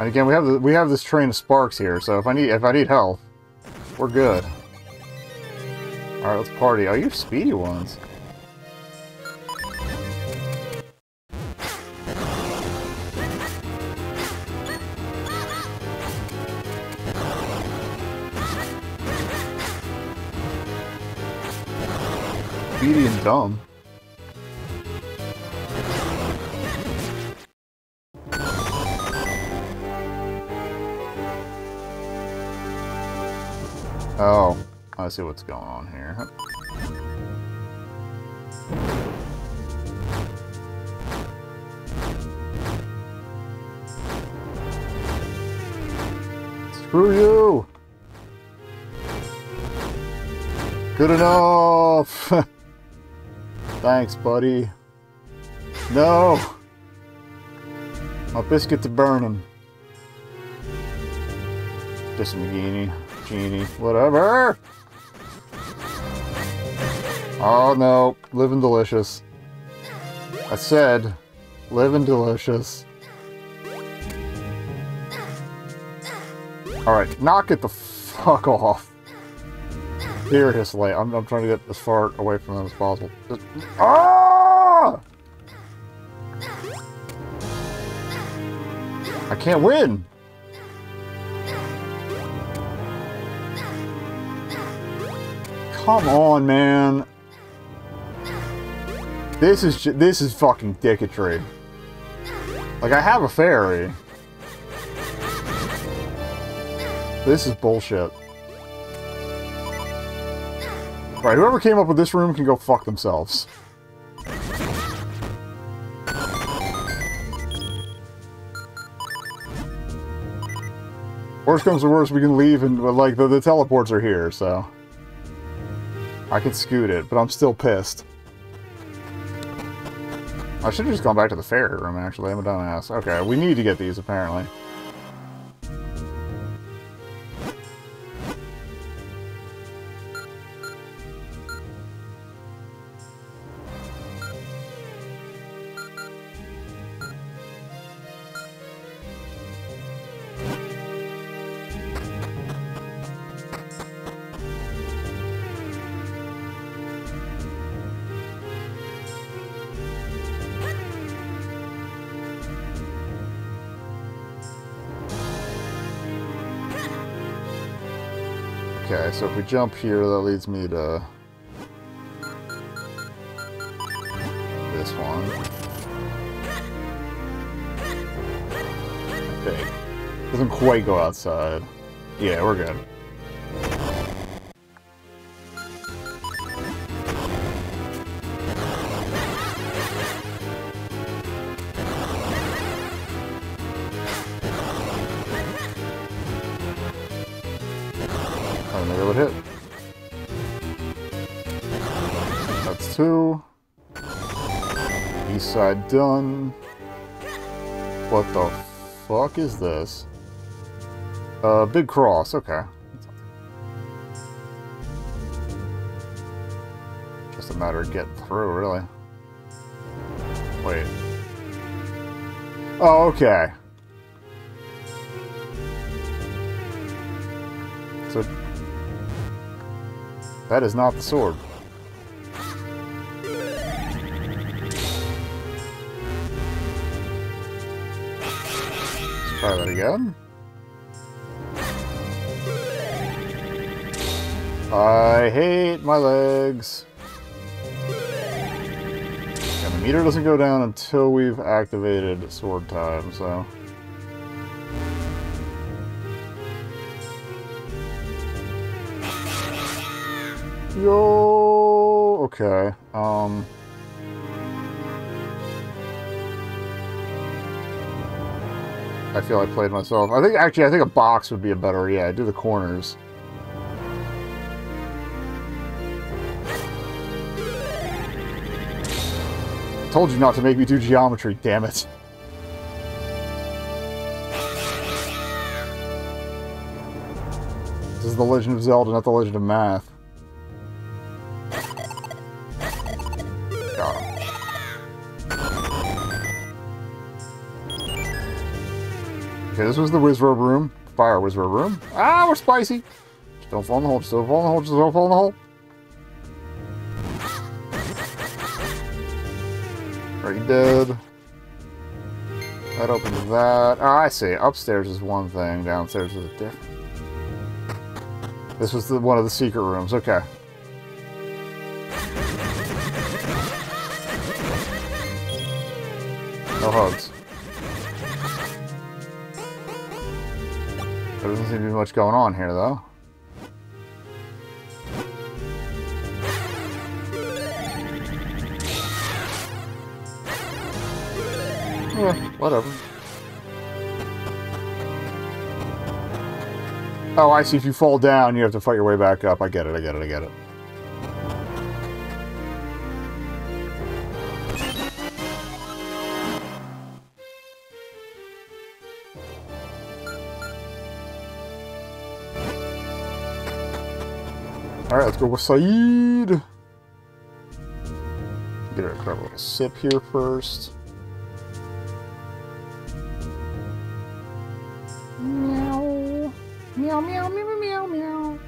And again, we have this train of sparks here, so if I need health, we're good. All right, let's party. Oh, you're speedy ones. Speedy and dumb. Oh, I see what's going on here. Screw you! Good enough! Thanks, buddy. No! My biscuits are burning. Just McGeaney. Genie, whatever. Oh no, living delicious. I said, living delicious. Alright, knock it the fuck off. Seriously, I'm trying to get as far away from them as possible. Just, ah! I can't win! Come on, man. This is fucking dicketry. Like, I have a fairy. This is bullshit. Right, whoever came up with this room can go fuck themselves. Worst comes to worst, we can leave and, like, the teleports are here, so. I can scoot it, but I'm still pissed. I should've just gone back to the fairy room, actually. I'm a dumbass. Okay, we need to get these, apparently. Okay, so if we jump here, that leads me to this one. Okay. Doesn't quite go outside. Yeah, we're good. Done. What the fuck is this? Big cross, okay. Just a matter of getting through, really. Wait. Oh, okay. So, that is not the sword. Try that again. I hate my legs. And the meter doesn't go down until we've activated sword time, so. Yo! Okay. I feel I played myself. I think a box would be a better, yeah, do the corners. I told you not to make me do geometry, damn it. This is The Legend of Zelda, not The Legend of Math. Okay, this was the Wizrobe room. Fire Wizrobe room. Ah, we're spicy. Just don't fall in the hole. Just don't fall in the hole. Just don't fall in the hole. Already dead. That opens that. Ah, I see. Upstairs is one thing. Downstairs is a different. This was one of the secret rooms. Okay. No hugs. There doesn't seem to be much going on here, though. Yeah, whatever. Oh, I see. If you fall down, you have to fight your way back up. I get it. I get it. I get it. All right, let's go with Saeed. Get a couple of sip here first. Meow. Meow, meow, meow, meow, meow.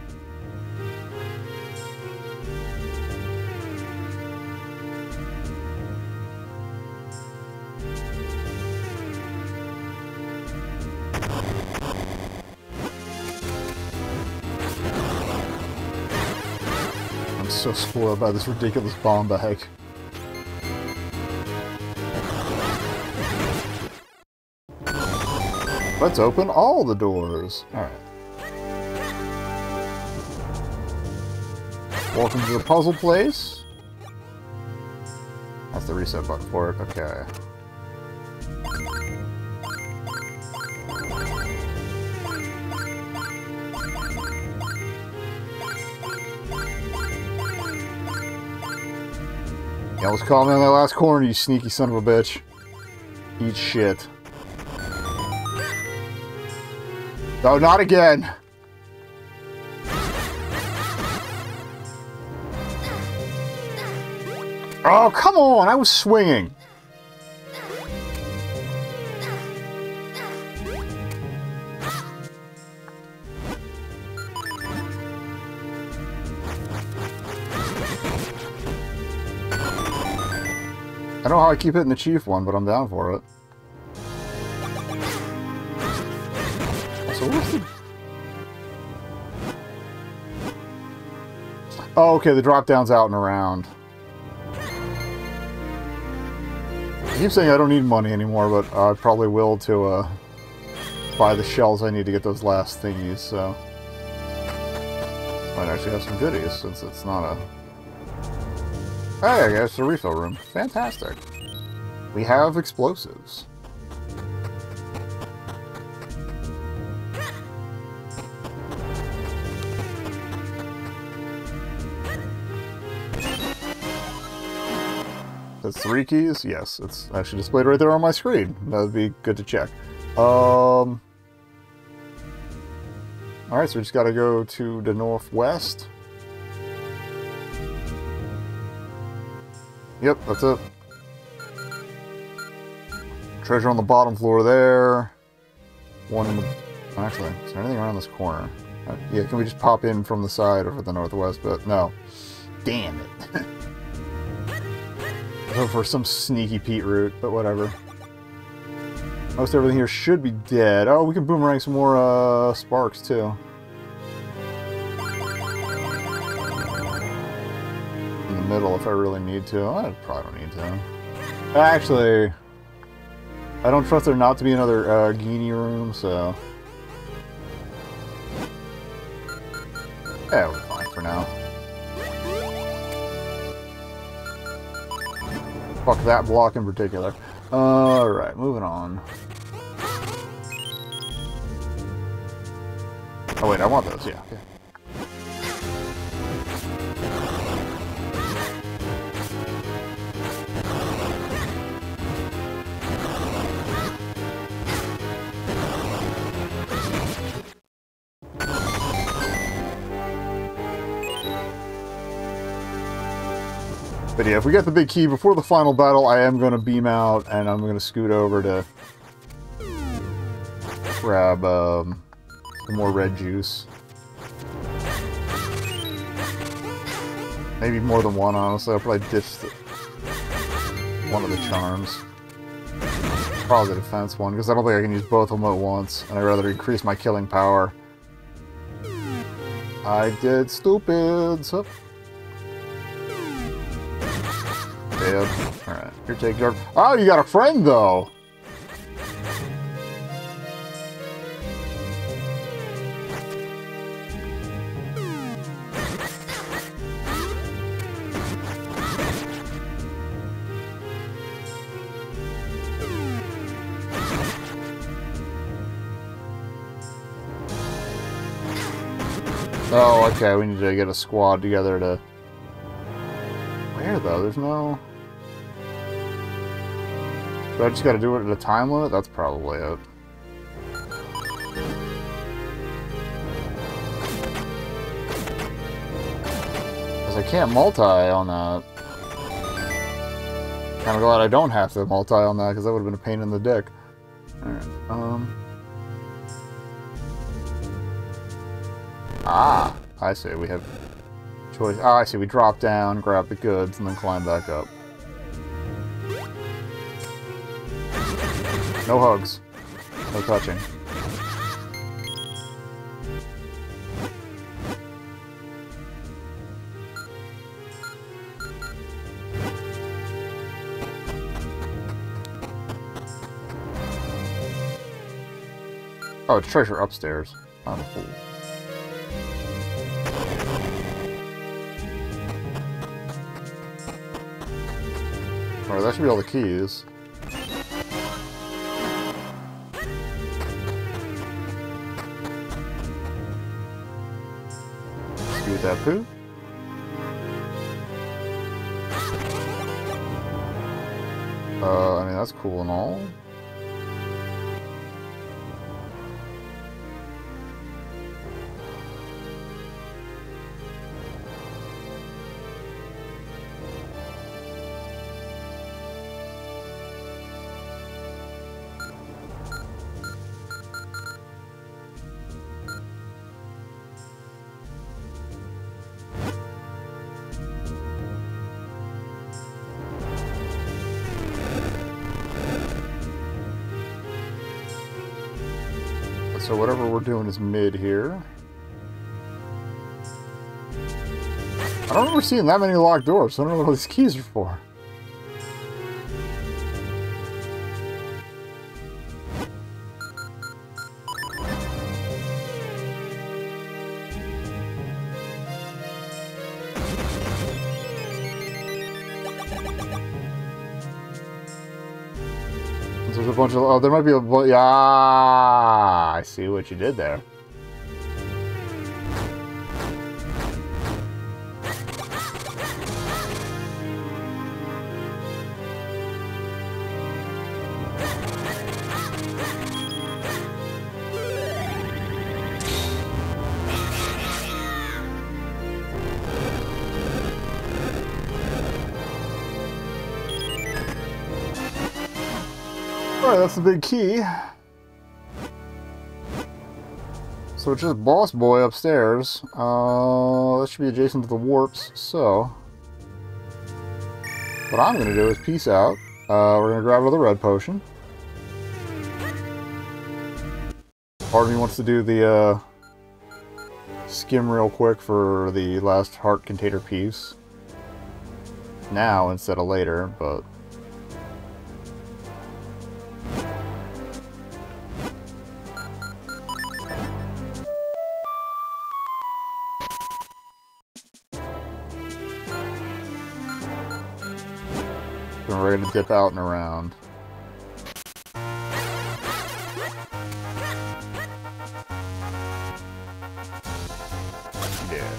I'm so spoiled by this ridiculous bomb bag. Let's open all the doors. All right. Welcome to the puzzle place. That's the reset button for it. Okay. Yeah, let's call me on that last corner, you sneaky son of a bitch. Eat shit. No, not again! Oh, come on! I was swinging! I don't know how I keep hitting the chief one, but I'm down for it. Oh, okay, the drop-down's out and around. I keep saying I don't need money anymore, but I probably will to buy the shells I need to get those last thingies, so... Might actually have some goodies, since it's not a... Hey, I guess it's a refill room. Fantastic. We have explosives. That's 3 keys? Yes, it's actually displayed right there on my screen. That would be good to check. Alright, so we just gotta go to the northwest. Yep, that's it. Treasure on the bottom floor there. One in the... Actually, is there anything around this corner? Yeah, can we just pop in from the side over the northwest bit? No. Damn it. For some sneaky Pete route, but whatever. Most everything here should be dead. Oh, we can boomerang some more sparks too. In the middle, if I really need to. I probably don't need to. Actually, I don't trust there not to be another Genie room, so. Yeah, we're fine for now. Fuck that block in particular. Alright, moving on. Oh wait, I want those, yeah. Okay. But yeah, if we get the big key before the final battle, I am going to beam out and I'm going to scoot over to grab some more red juice. Maybe more than one, honestly. I'll probably ditch one of the charms. Probably the defense one, because I don't think I can use both of them at once, and I'd rather increase my killing power. I did stupid stuff. Yep. Alright, here, take your... Oh, you got a friend, though! Oh, okay, we need to get a squad together to... Where, though? There's no... So I just gotta do it at a time limit? That's probably it. Because I can't multi on that. Kinda glad I don't have to multi on that, because that would've been a pain in the dick. Alright, Ah! I see, we have... choice. Ah, I see, we drop down, grab the goods, and then climb back up. No hugs. No touching. Oh, it's treasure upstairs. I'm a fool. Alright, that should be all the keys. That poo. I mean, that's cool and all. So whatever we're doing is mid here. I don't remember seeing that many locked doors, so I don't know what all these keys are for. There's a bunch of... Oh, there might be a... Yeah, I see what you did there. That's the big key. So it's just boss boy upstairs. That should be adjacent to the warps, so... What I'm gonna do is peace out. We're gonna grab another red potion. Part of me wants to do the, skim real quick for the last heart container piece. Now instead of later, but... We're ready to dip out and around. Yeah.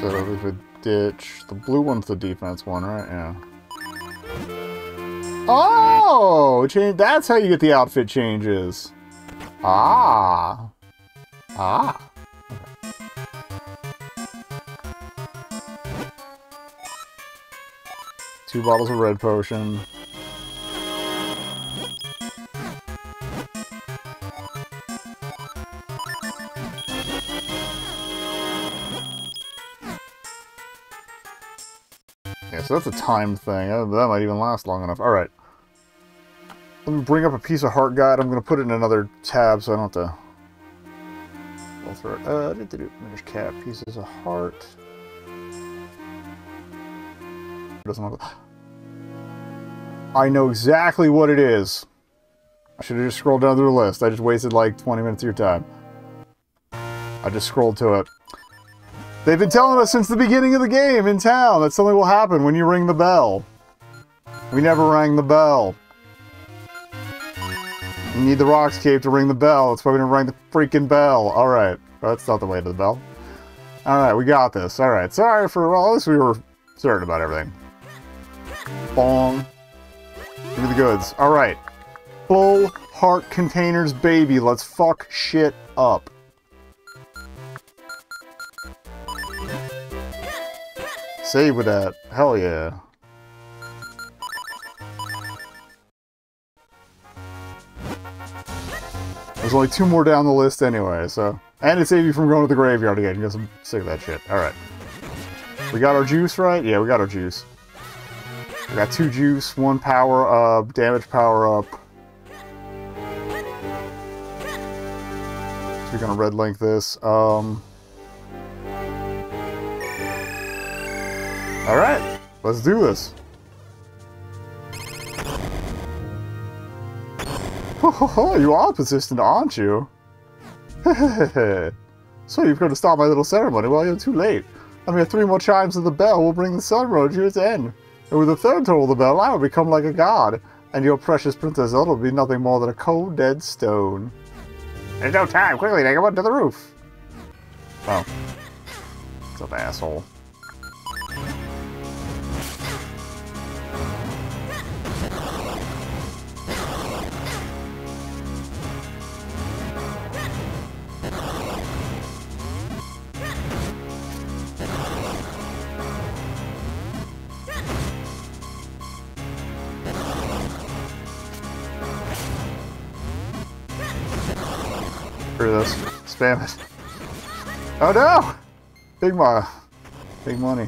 So there's a ditch. The blue one's the defense one, right? Yeah. Oh, change. That's how you get the outfit changes. Ah. Ah. Okay. Two bottles of red potion. Yeah, so that's a timed thing. That might even last long enough. Alright. Let me bring up a piece of heart guide. I'm going to put it in another tab so I don't have to... I'll throw it. Minish cap, pieces of heart. Doesn't look... I know exactly what it is. I should have just scrolled down through the list. I just wasted like 20 minutes of your time. I just scrolled to it. They've been telling us since the beginning of the game in town that something will happen when you ring the bell. We never rang the bell. You need the Rock's Cave to ring the bell. That's why we didn't ring the freaking bell. Alright. Well, that's not the way to the bell. Alright, we got this. Alright. Sorry for all this. We were certain about everything. Bong. Give me the goods. Alright. Full heart containers, baby. Let's fuck shit up. Save with that. Hell yeah. There's only two more down the list anyway, so... And it saved you from going to the graveyard again. You guys can save that shit. Alright. We got our juice, right? Yeah, we got our juice. We got two juice, one power up, damage power up. So we're gonna red link this. Alright, let's do this. You are persistent, aren't you? So you've come to stop my little ceremony. Well, you're too late. I mean, 3 more chimes of the bell will bring the sun road to its end. And with the 3rd toll of the bell, I will become like a god. And your precious Princess Zelda will be nothing more than a cold, dead stone. There's no time. Quickly, take him up to the roof. Oh. It's an asshole. This. Spam it. Oh no! Big money. You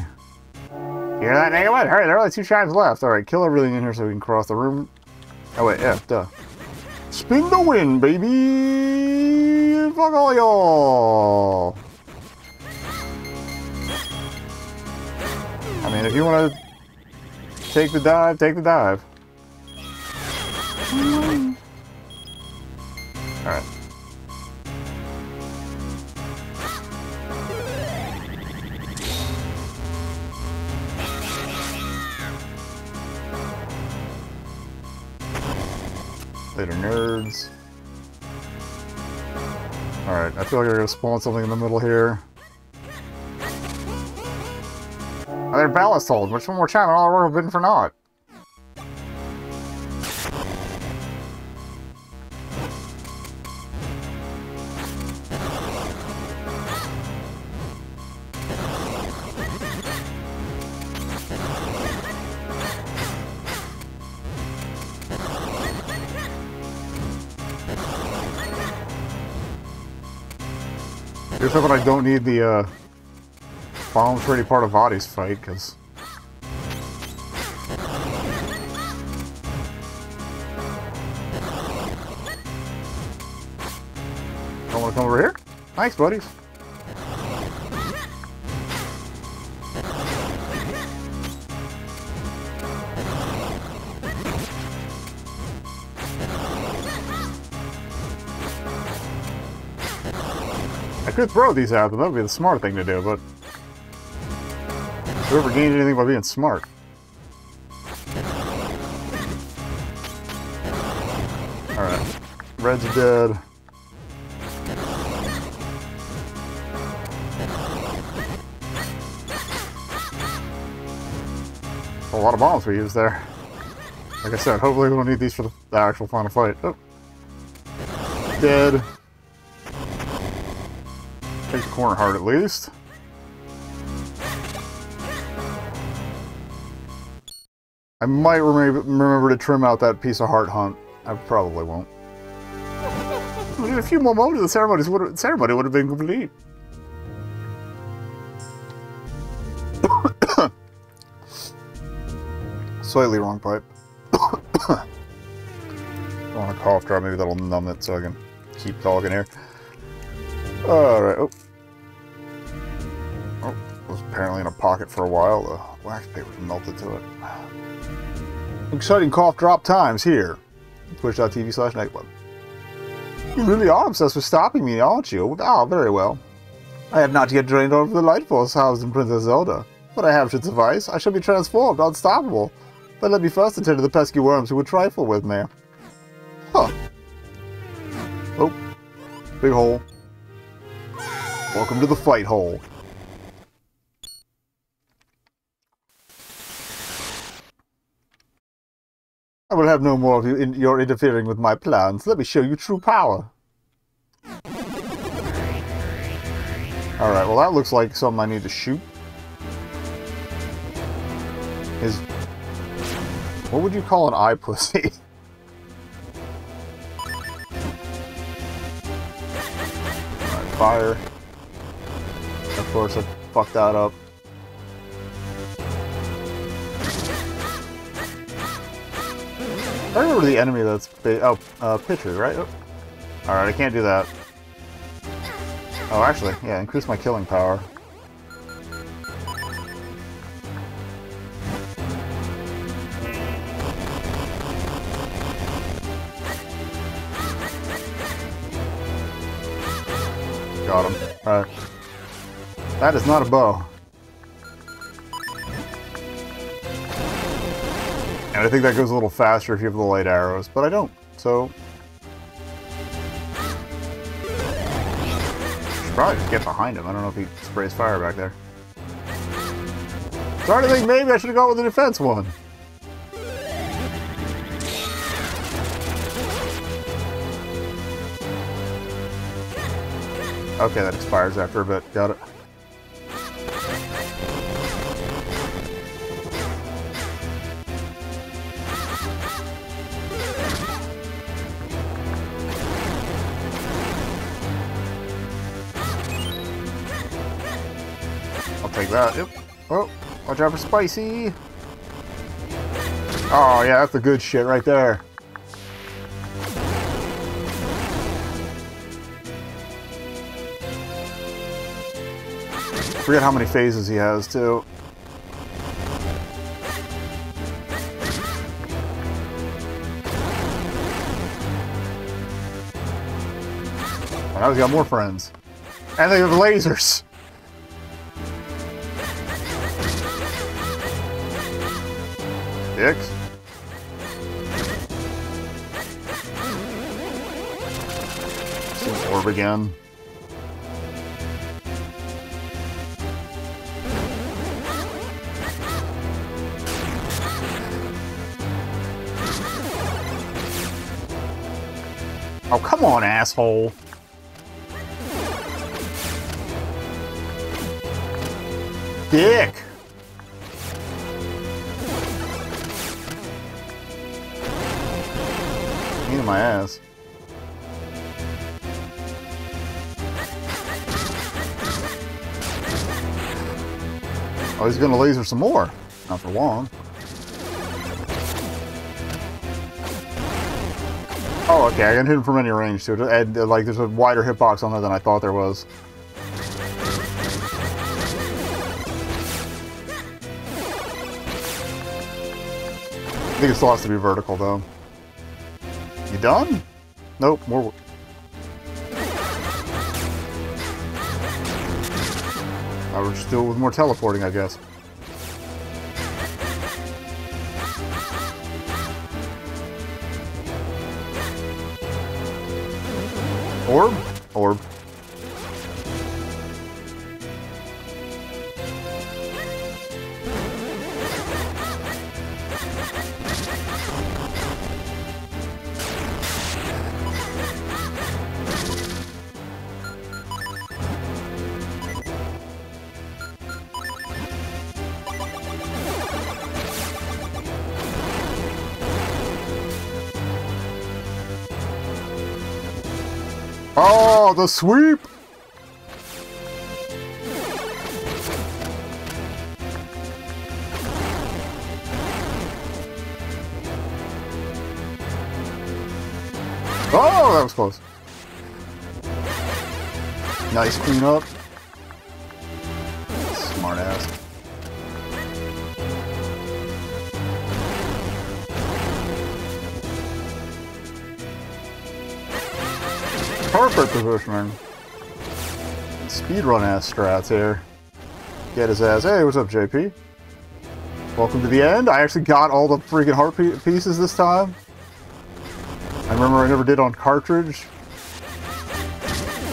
hear that, Nekobun? Hurry, there are only 2 chimes left. Alright, kill everything in here so we can cross the room. Oh wait, yeah, duh. Spin the wind, baby! Fuck all y'all! I mean, if you want to take the dive, take the dive. Alright. Later, nerds. Alright, I feel like we're gonna spawn something in the middle here. Another ballast hold, which one more chime and all our work have been for naught. Here's hoping I don't need the bomb for any part of Vaati's fight, because... Don't want to come over here? Thanks, buddies. I could throw these out, but that would be the smart thing to do, but... Whoever gained anything by being smart. Alright. Reds are dead. A lot of bombs we used there. Like I said, hopefully we don't need these for the actual final fight. Oh. dead. Takes corner heart at least. I might remember to trim out that piece of heart hunt. I probably won't. In a few more moments, the ceremony would have been complete. Slightly wrong pipe. Don't want to cough dry. Maybe that'll numb it so I can keep talking here. Alright. Oh. Oh, it was apparently in a pocket for a while. The wax paper's melted to it. Exciting cough drop times here. Twitch.tv/nightclub. You really are obsessed with stopping me, aren't you? Ah, very well. I have not yet drained all of the light force housed in Princess Zelda. What I have should suffice. I shall be transformed, unstoppable. But let me first attend to the pesky worms who would trifle with me. Huh. Oh. Big hole. Welcome to the fight hole. I will have no more of you you're interfering with my plans. Let me show you true power. Alright, well that looks like something I need to shoot. Is... what would you call an eye pussy? Alright, fire. Of course I fucked that up. I remember the enemy that's... oh, Pitcher, right? Oh. Alright, I can't do that. Oh, actually, yeah, increase my killing power. Got him. Alright. That is not a bow. And I think that goes a little faster if you have the light arrows, but I don't, so... should probably just get behind him. I don't know if he sprays fire back there. Starting to think maybe I should have gone with the defense one. Okay, that expires after a bit. Got it. That. Yep. Oh, watch out for spicy. Oh yeah, that's the good shit right there. Forget how many phases he has too. Now he's got more friends. And they have lasers. Dicks. Orb again. Oh, come on, asshole. Dick. My ass. Oh, he's gonna laser some more. Not for long. Oh, okay, I can hit him from any range too. And like, there's a wider hitbox on there than I thought there was. I think it still has to be vertical though. You done? Nope, more work. I would just do it with more teleporting, I guess. Orb? Orb. Oh, the sweep! Oh, that was close. Nice cleanup. Smart ass. Perfect positioning. Speedrun ass strats here. Get his ass. Hey, what's up, JP? Welcome to the end. I actually got all the freaking heart pieces this time. I remember I never did on cartridge.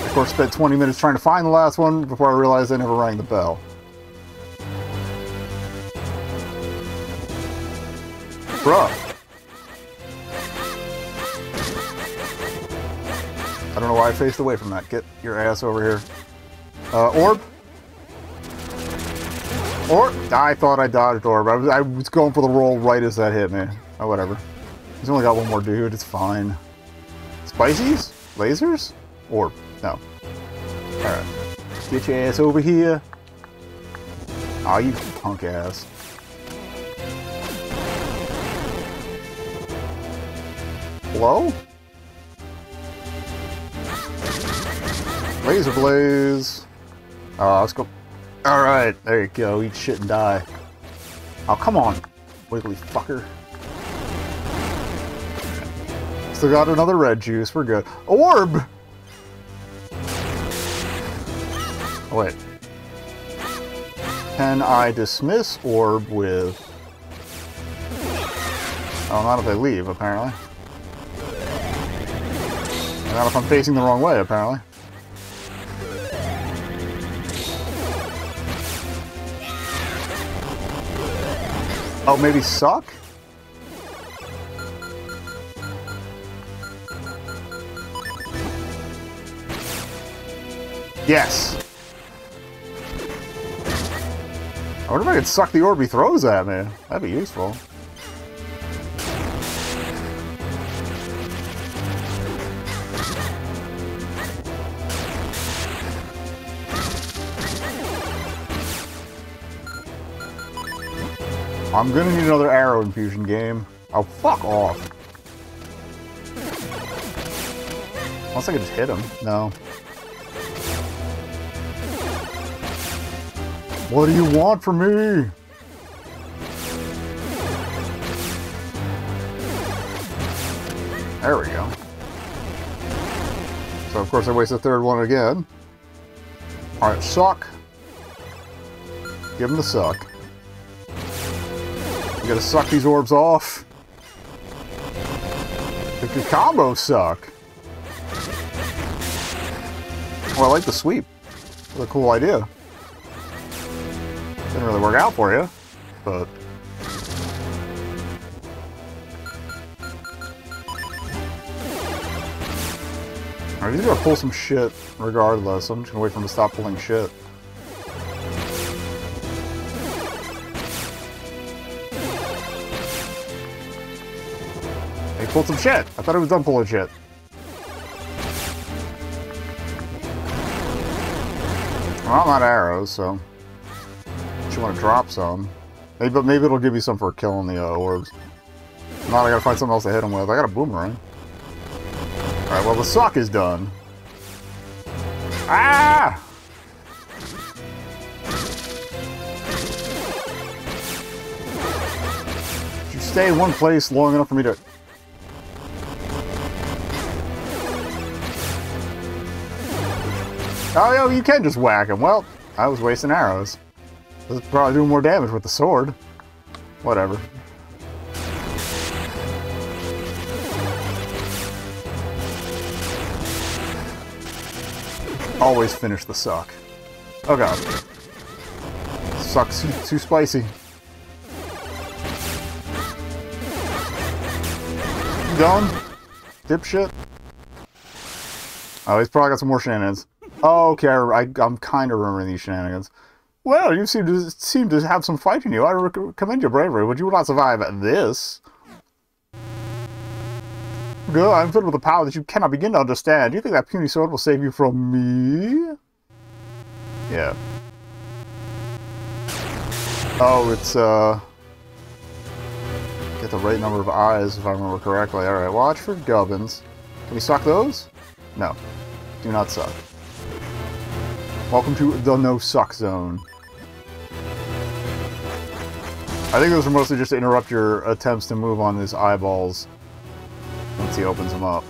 Of course, spent 20 minutes trying to find the last one before I realized I never rang the bell. Bruh. I don't know why I faced away from that. Get your ass over here. Orb. Orb. I thought I dodged orb. I was going for the roll right as that hit me. Oh, whatever. He's only got one more dude, it's fine. Spices? Lasers? Orb. No. Alright. Get your ass over here. Aw, oh, you punk ass. Hello? Laser blaze. Oh, let's go. Alright, there you go. Eat shit and die. Oh, come on, wiggly fucker. Still got another red juice, we're good. Orb! Oh, wait. Can I dismiss orb with... Oh, not if I leave, apparently. Not if I'm facing the wrong way, apparently. Oh, maybe suck? Yes! I wonder if I could suck the orb he throws at me. That'd be useful. I'm gonna need another arrow infusion game. Oh, fuck off. Unless I could just hit him. No. What do you want from me? There we go. So of course I waste the third one again. Alright, suck. Give him the suck. You gotta suck these orbs off. If your combos suck. Well, I like the sweep. What a cool idea. Didn't really work out for you, but... Alright, he's gonna pull some shit regardless. I'm just gonna wait for him to stop pulling shit. He pulled some shit! I thought he was done pulling shit. Well, I'm out of arrows, so... You want to drop some. Maybe it'll give you some for killing the orbs. If not, I gotta find something else to hit them with. I got a boomerang. Alright, well, the sock is done. Ah! Did you stay in one place long enough for me to... Oh, yo, you can just whack him. Well, I was wasting arrows. This is probably doing more damage with the sword. Whatever. Always finish the suck. Oh god. Suck's too spicy. You done? Dipshit? Oh, he's probably got some more shenanigans. Oh, okay, I'm kind of remembering these shenanigans. Well, you seem to have some fight in you. I commend your bravery, but you will not survive this. Girl, I'm filled with a power that you cannot begin to understand. Do you think that puny sword will save you from me? Yeah. Oh, it's, Get the right number of eyes, if I remember correctly. Alright, watch for gubbins. Can we suck those? No. Do not suck. Welcome to the no-suck zone. I think those were mostly just to interrupt your attempts to move on these eyeballs once he opens them up.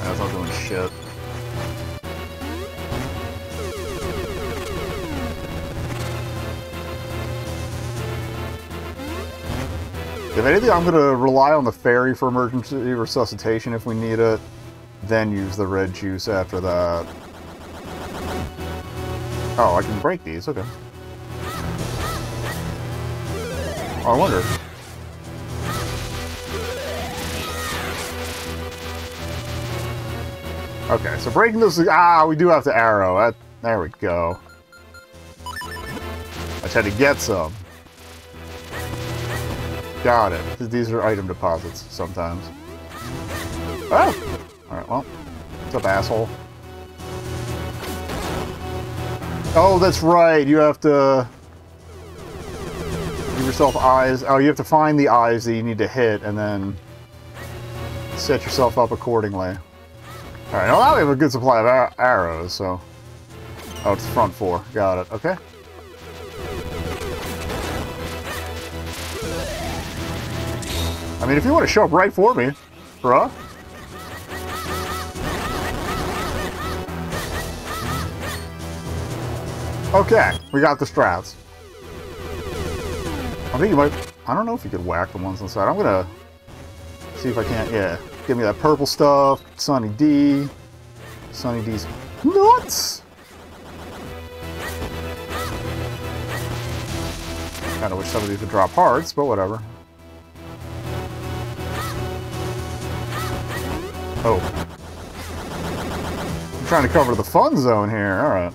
That's not doing shit. If anything, I'm gonna rely on the fairy for emergency resuscitation if we need it, then use the red juice after that. Oh, I can break these, okay. Oh, I wonder. Okay, so breaking this... Ah, we do have to arrow. There we go. I tried to get some. Got it. These are item deposits sometimes. Oh! Alright, well. What's up, asshole? Oh, that's right. You have to... Give yourself eyes. Oh, you have to find the eyes that you need to hit and then... set yourself up accordingly. Alright, well now we have a good supply of arrows, so... Oh, it's the front four. Got it. Okay. I mean, if you want to show up right for me, bruh. Okay, we got the strats. I think you might... I don't know if you could whack the ones inside. I'm gonna... see if I can't... Yeah. Give me that purple stuff, Sunny D. Sunny D's nuts! Kinda wish some of these could drop hearts, but whatever. Oh. I'm trying to cover the fun zone here, alright.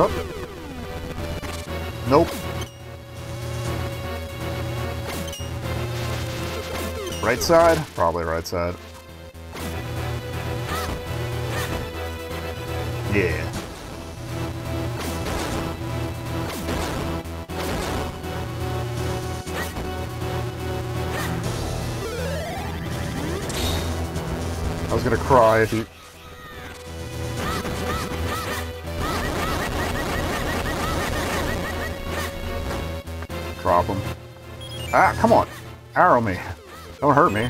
Oh. Nope. Right side? Probably right side. Yeah. I was gonna cry if you... Drop him. Ah, come on. Arrow me. Don't hurt me.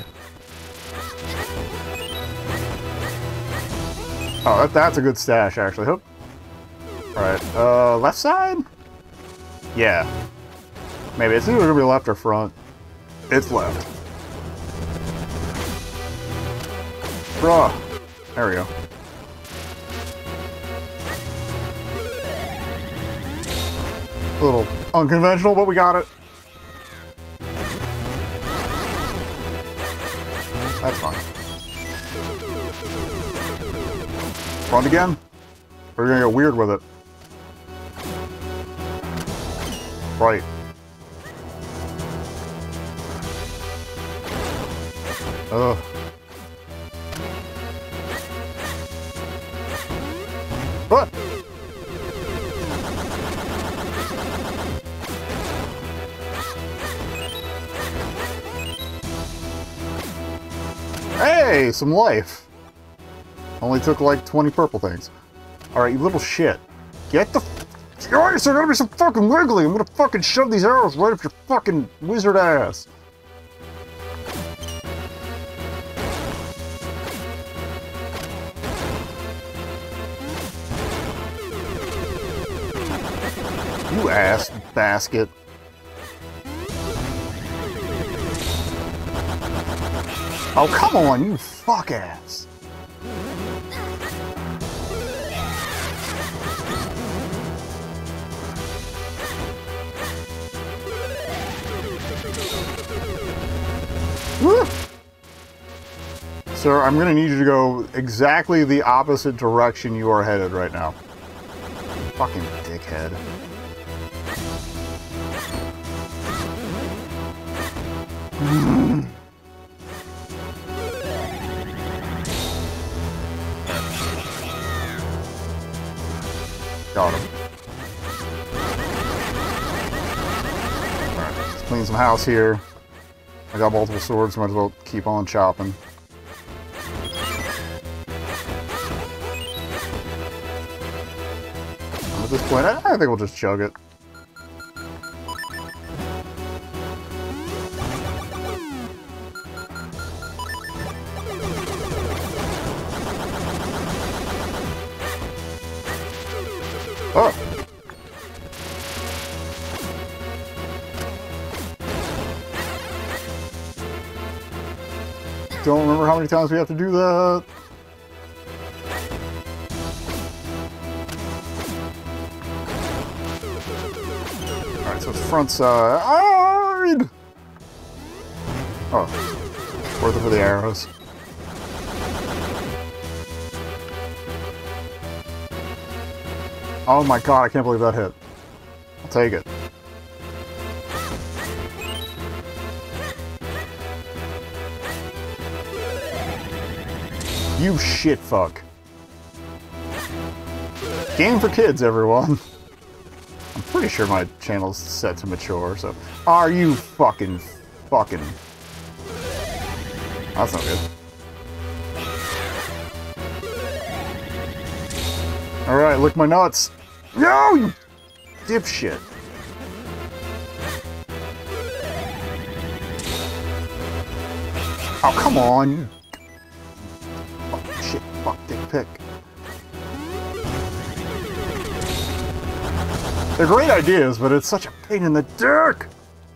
Oh, that's a good stash, actually. Hope. Alright, left side? Yeah. Maybe. It's either going to be left or front. It's left. Bruh. There we go. A little unconventional, but we got it. That's fine. Front again? We're gonna get weird with it. Right. Ugh. What? Hey, some life. Only took like 20 purple things. Alright, you little shit. Get the f- Alright, so there's gonna be some fucking wiggling. I'm gonna fucking shove these arrows right up your fucking wizard ass. You ass basket. Oh, come on, you fuck ass. Woo! Sir, I'm going to need you to go exactly the opposite direction you are headed right now. Fucking dickhead. Got him. Alright, let's clean some house here. I got multiple swords, might as well keep on chopping. At this point, I think we'll just chug it. Oh! Don't remember how many times we have to do that. Front side. Oh, worth it for the arrows. Oh my god, I can't believe that hit. I'll take it. You shit fuck. Game for kids, everyone. Pretty sure my channel's set to mature, so... Are you fucking... That's not good. Alright, lick my nuts! No, you dipshit! Oh, come on! Fuck, shit, fuck, dick pic. They're great ideas, but it's such a pain in the dick!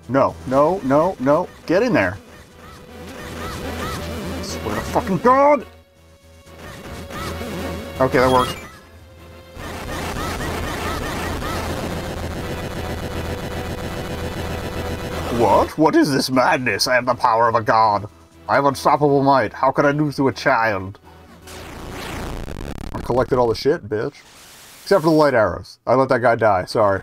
No, no, no, no. Get in there. Swear to fucking God! Okay, that worked. What? What is this madness? I have the power of a god. I have unstoppable might. How could I lose to a child? I collected all the shit, bitch. Except for the light arrows. I let that guy die, sorry.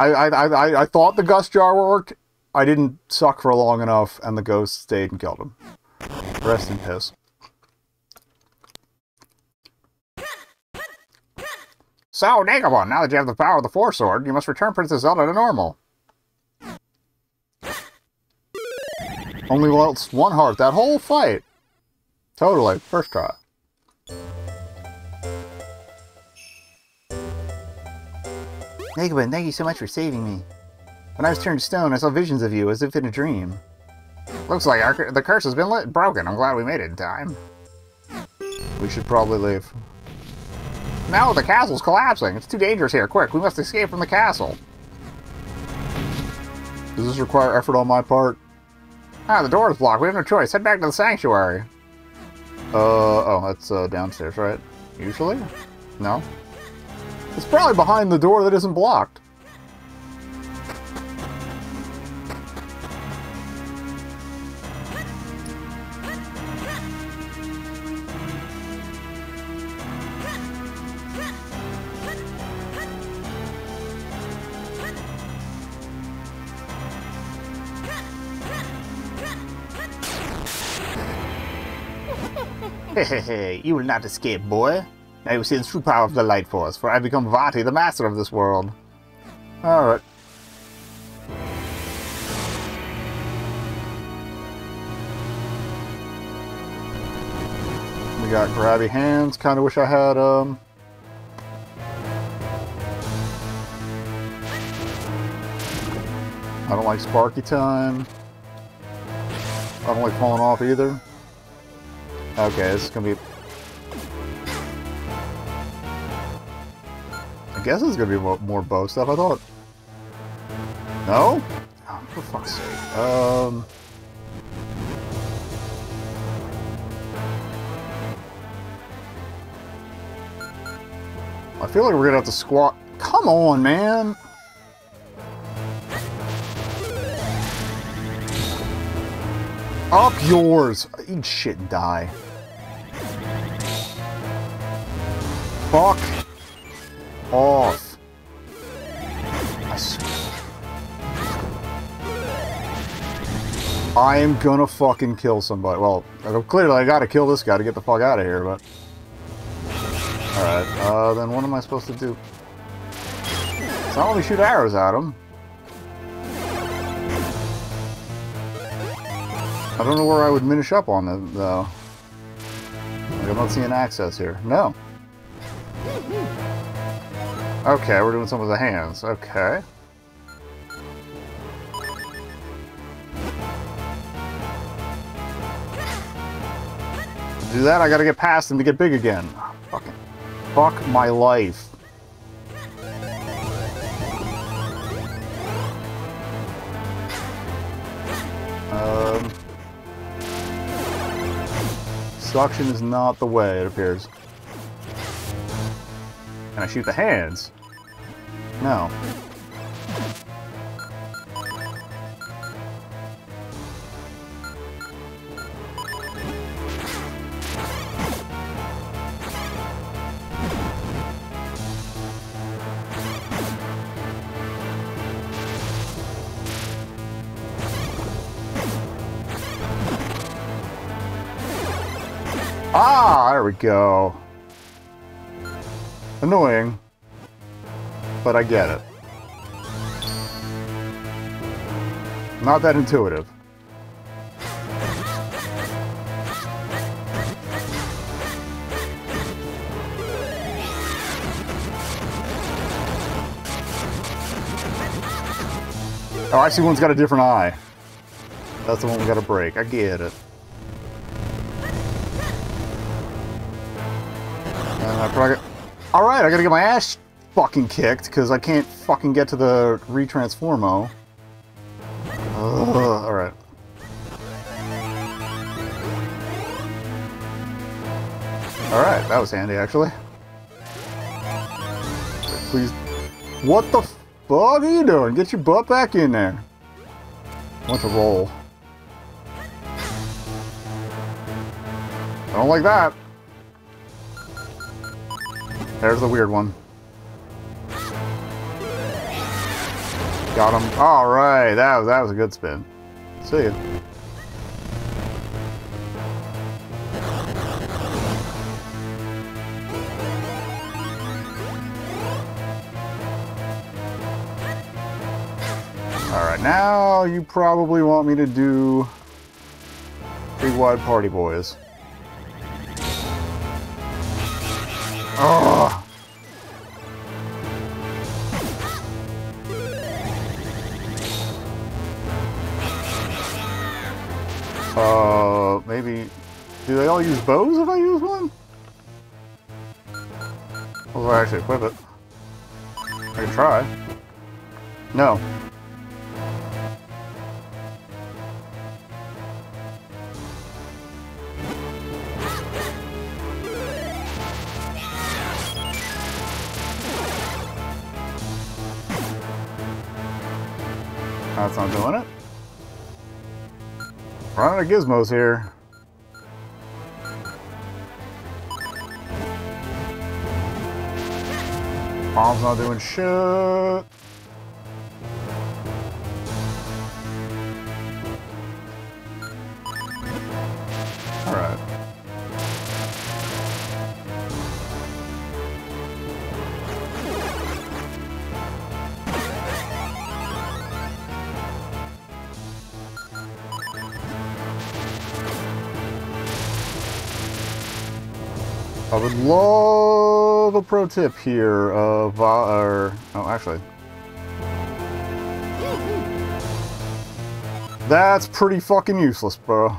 I thought the gust jar worked. I didn't suck for long enough, and the ghost stayed and killed him. Rest in piss. So, Nekobun, now that you have the power of the Four Sword, you must return Princess Zelda to normal. Only lost one heart that whole fight. Totally, first try. Nekobun, thank you so much for saving me. When I was turned to stone, I saw visions of you as if in a dream. Looks like the curse has been broken. I'm glad we made it in time. We should probably leave. No, the castle's collapsing. It's too dangerous here. Quick, we must escape from the castle. Does this require effort on my part? Ah, the door is blocked. We have no choice. Head back to the sanctuary. Oh, that's downstairs, right? Usually? No? It's probably behind the door that isn't blocked. Hey, you will not escape, boy. Now you see the true power of the Light Force, for I become Vaati, the master of this world. Alright. We got grabby hands. Kinda wish I had, I don't like Sparky time. I don't like falling off either. Okay, this is gonna be... I guess it's gonna be more bow stuff, I thought. No? Oh, for fuck's sake. I feel like we're gonna have to squat. Come on, man! Up yours! Eat shit and die. Fuck. off. I am gonna fucking kill somebody. Well, clearly I gotta kill this guy to get the fuck out of here, but... Alright, then what am I supposed to do? So I only shoot arrows at him. I don't know where I would minish up on it, though. Like, I'm not seeing access here. No. Okay, we're doing some of the hands. Okay. To do that, I gotta get past him to get big again. Oh, fucking fuck my life. Suction is not the way, it appears. Can I shoot the hands? No. Ah, there we go. Annoying, but I get it. Not that intuitive. Oh, I see one's got a different eye. That's the one we gotta break. I get it. Alright, I gotta get my ass fucking kicked, because I can't fucking get to the retransformo. Alright. Alright, that was handy, actually. Please... What the fuck are you doing? Get your butt back in there. I want to roll. I don't like that. There's the weird one. Got him. Alright, that was a good spin. See ya. Alright, now you probably want me to do Big Wide Party Boys. Oh. Maybe... Do they all use bows if I use one? Well, I actually equip it. I can try. No. That's not doing it. Running out of gizmos here. Bomb's not doing shit. Alright. I would love a pro tip here of actually. That's pretty fucking useless, bro.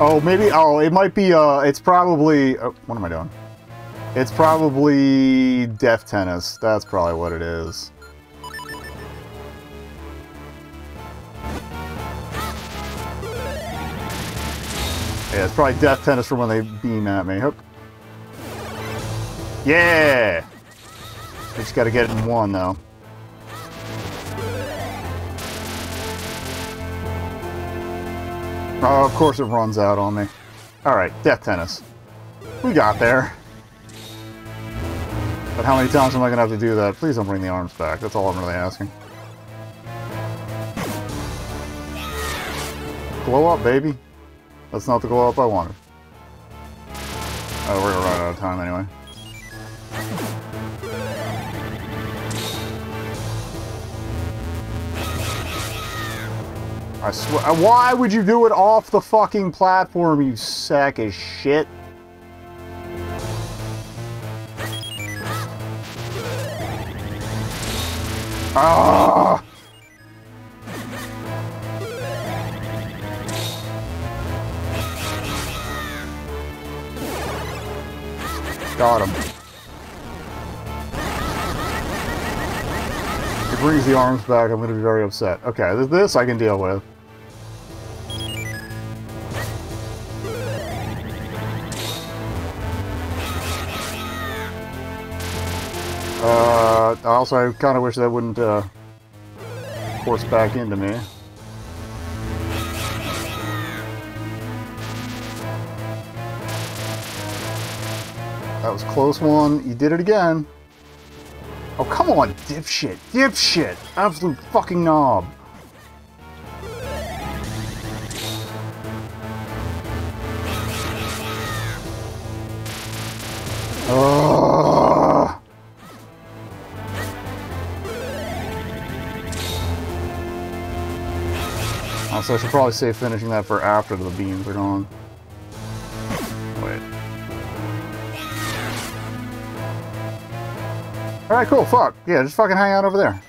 Oh, maybe, oh, it might be, it's probably, oh, what am I doing? It's probably Death Tennis. That's probably what it is. Yeah, it's probably Death Tennis from when they beam at me. Hope. Yeah! I just gotta get in one, though. Oh, of course it runs out on me. Alright, Death Tennis. We got there. But how many times am I going to have to do that? Please don't bring the arms back. That's all I'm really asking. Glow up, baby. That's not the glow up I wanted. Oh, we're going to run out of time anyway. I swear, why would you do it off the fucking platform, you sack of shit? Ah! Got him. If it brings the arms back, I'm gonna be very upset. Okay, this I can deal with. I also kind of wish that wouldn't force back into me. That was a close one. You did it again. Oh, come on, dipshit. Dipshit. Absolute fucking knob. Ugh. Also, I should probably save finishing that for after the beams are gone. Alright, cool, fuck. Yeah, just fucking hang out over there.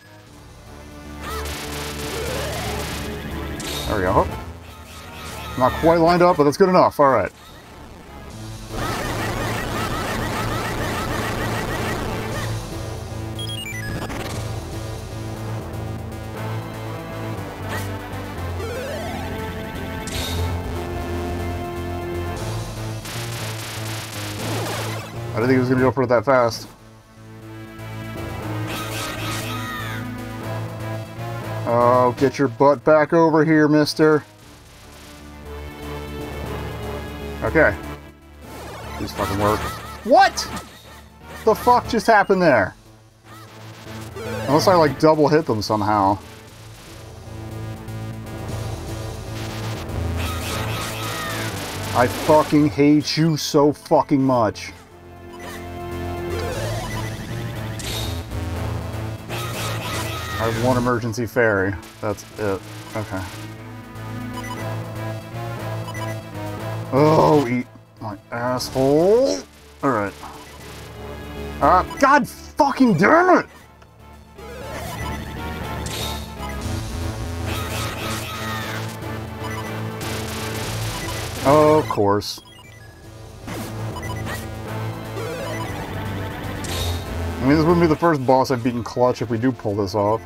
There we go. Not quite lined up, but that's good enough. Alright. I didn't think it was going to go for it that fast. Oh, get your butt back over here, mister. Okay. These fucking work. What the fuck just happened there? Unless I, like, double hit them somehow. I fucking hate you so fucking much. I have one emergency fairy. That's it. Okay. Oh, eat my asshole. Alright. God fucking damn it! Oh, of course. I mean, this wouldn't be the first boss I've beaten clutch if we do pull this off.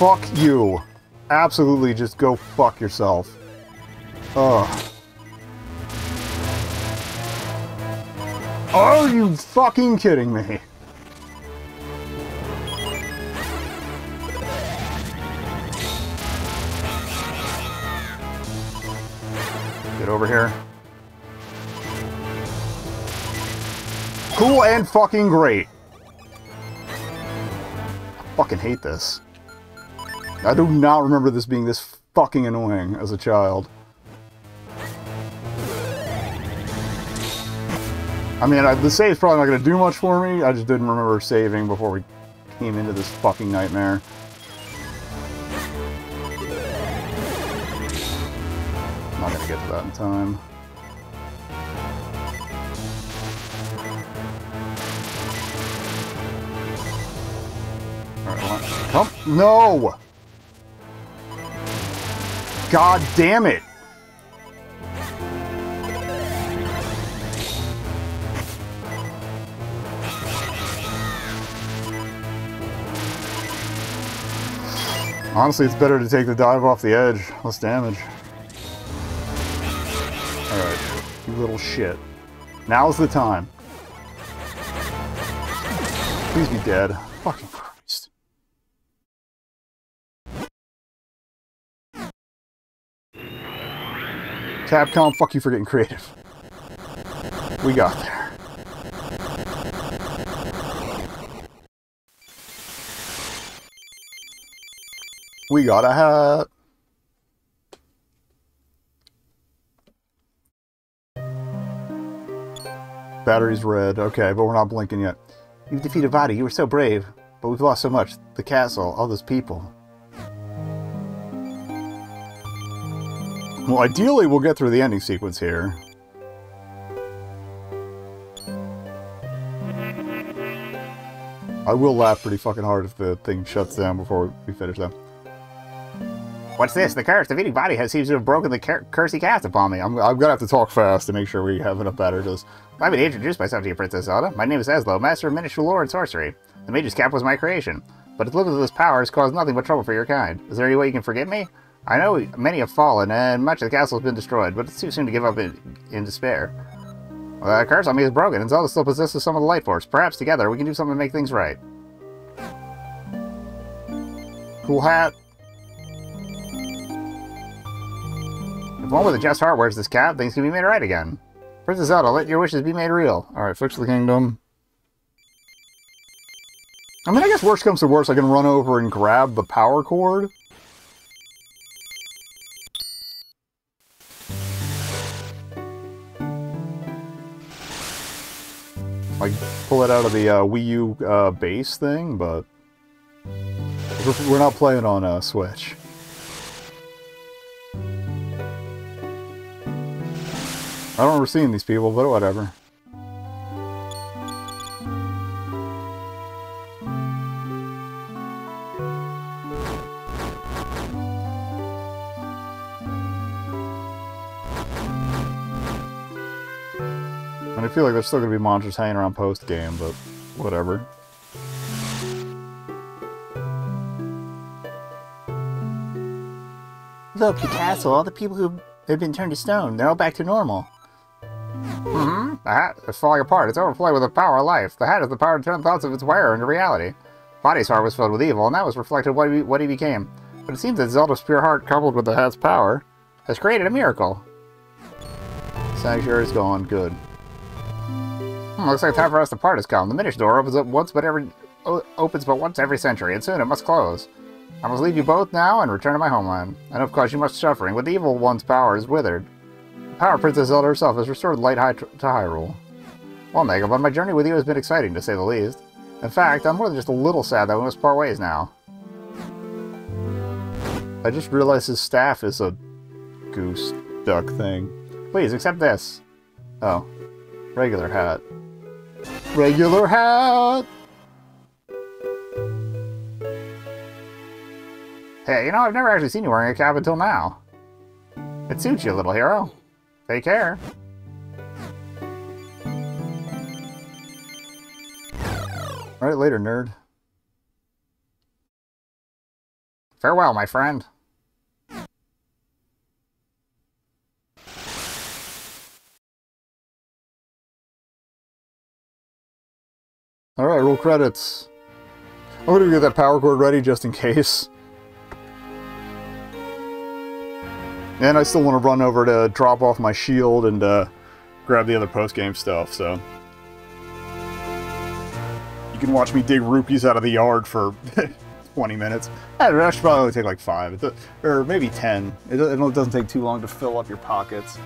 Fuck you. Absolutely, just go fuck yourself. Ugh. Are you fucking kidding me? Get over here. Cool and fucking great. I fucking hate this. I do not remember this being this fucking annoying as a child. I mean, the save's probably not going to do much for me. I just didn't remember saving before we came into this fucking nightmare. I'm not going to get to that in time. Come! No! God damn it! Honestly, it's better to take the dive off the edge. Less damage. Alright, you little shit. Now's the time. Please be dead. Fucking crap. Capcom, fuck you for getting creative. We got there. We got a hat. Battery's red. Okay, but we're not blinking yet. You've defeated Vaati. You were so brave, but we've lost so much. The castle, all those people. Well, ideally, we'll get through the ending sequence here. I will laugh pretty fucking hard if the thing shuts down before we finish that. What's this? The curse. Defeating Vaati seems to have broken the cursey cast upon me. I'm gonna have to talk fast to make sure we have enough battery to this. Let me introduce myself to you, Princess Zelda. My name is Ezlo, Master of Minish Lore and Sorcery. The Minish Cap was my creation, but its limitless power has caused nothing but trouble for your kind. Is there any way you can forgive me? I know many have fallen, and much of the castle has been destroyed, but it's too soon to give up in despair. Well, the curse on me is broken, and Zelda still possesses some of the light force. Perhaps together we can do something to make things right. Cool hat. If one with a just heart wears this cap, things can be made right again. Princess Zelda, let your wishes be made real. Alright, fix the kingdom. I mean, I guess worse comes to worse, I can run over and grab the power cord. Like, pull it out of the Wii U base thing, but we're not playing on Switch. I don't remember seeing these people, but whatever. And I feel like there's still gonna be monsters hanging around post-game, but whatever. Look, the castle, all the people who have been turned to stone, they're all back to normal. The hat is falling apart. It's overflowing with the power of life. The hat has the power to turn thoughts of its wearer into reality. Vaati's heart was filled with evil, and that was reflected in what he became. But it seems that Zelda's pure heart, coupled with the hat's power, has created a miracle. Sanctuary is gone. Good. Looks like time for us to part has come. The Minish door opens up once, but every century, and soon it must close. I must leave you both now and return to my homeland. I know I've caused you much suffering, but the evil one's power is withered. Power Princess Zelda herself has restored light to Hyrule. Well, Nekobun, my journey with you has been exciting, to say the least. In fact, I'm more than just a little sad that we must part ways now. I just realized his staff is a goose duck thing. Please, accept this. Oh. Regular hat. Regular hat! Hey, you know, I've never actually seen you wearing a cap until now. It suits you, little hero. Take care. Alright, later, nerd. Farewell, my friend. Alright, roll credits. I'm gonna get that power cord ready just in case. And I still want to run over to drop off my shield and grab the other post-game stuff, so. You can watch me dig rupees out of the yard for 20 minutes. I don't know, I should probably only take like 5, or maybe 10. It doesn't take too long to fill up your pockets.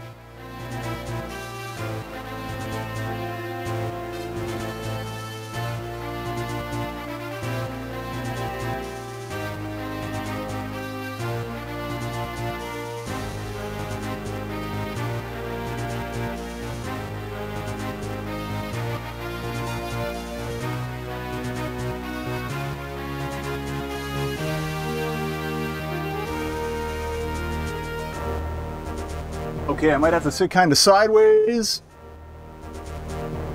Okay, I might have to sit kind of sideways.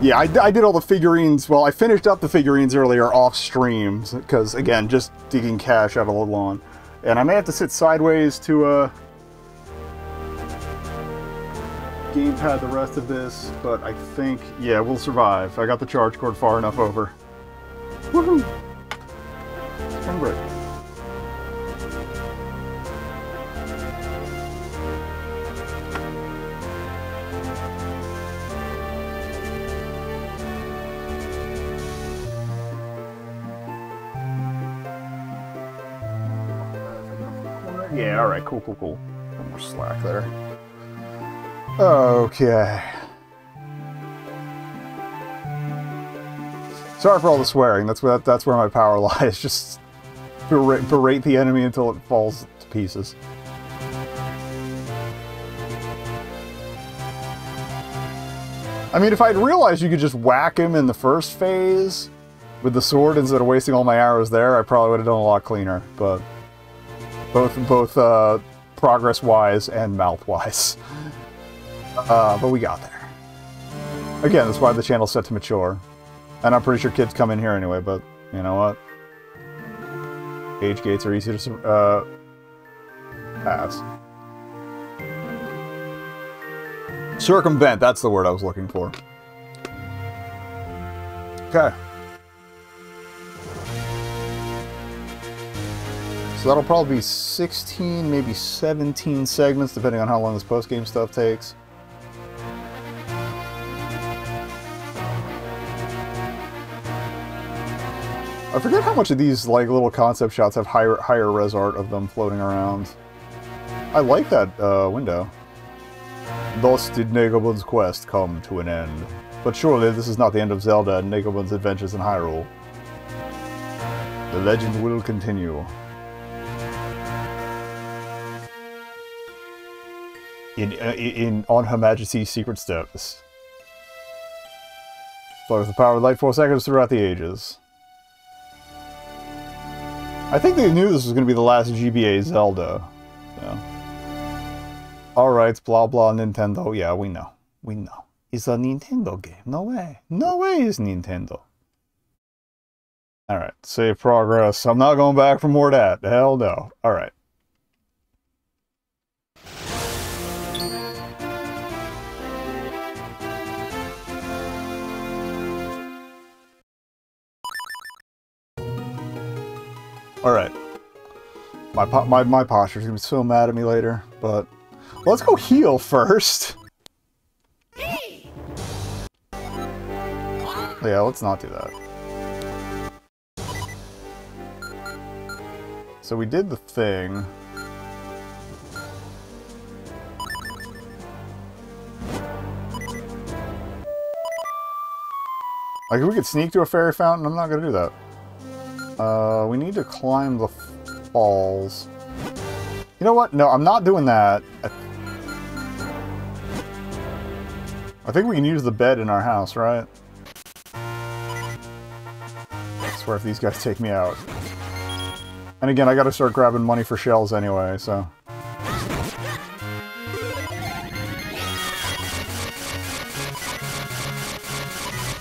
Yeah, I did all the figurines. Well, I finished up the figurines earlier off streams because, again, just digging cash out of the lawn. And I may have to sit sideways to gamepad the rest of this, but I think, yeah, we'll survive. I got the charge cord far enough over. Woohoo! Spring break. Yeah, alright, cool. No more slack there. Okay. Sorry for all the swearing. That's where my power lies. Just berate the enemy until it falls to pieces. I mean, if I'd realized you could just whack him in the first phase with the sword instead of wasting all my arrows there, I probably would have done a lot cleaner, but both progress-wise and mouth-wise. But we got there. Again, that's why the channel's set to mature. And I'm pretty sure kids come in here anyway, but you know what? Age gates are easy to pass. Circumvent, that's the word I was looking for. Okay. So that'll probably be 16, maybe 17 segments, depending on how long this post-game stuff takes. I forget how much of these like little concept shots have higher res art of them floating around. I like that window. Thus did Nekobun's quest come to an end. But surely this is not the end of Zelda and Nekobun's adventures in Hyrule. The legend will continue. On Her Majesty's Secret Steps. Flow with the power of light force echoes throughout the ages. I think they knew this was going to be the last GBA Zelda. Yeah. Alright, blah blah Nintendo. Yeah, we know. We know. It's a Nintendo game. No way. No way it's Nintendo. Alright, save progress. I'm not going back for more of that. Hell no. Alright. Alright. My posture's gonna be so mad at me later, but let's go heal first. Hey. Yeah, let's not do that. So we did the thing. Like, we could sneak to a fairy fountain. I'm not gonna do that. We need to climb the falls. You know what? No, I'm not doing that. I think we can use the bed in our house, right? I swear if these guys take me out. And again, I gotta start grabbing money for shells anyway, so.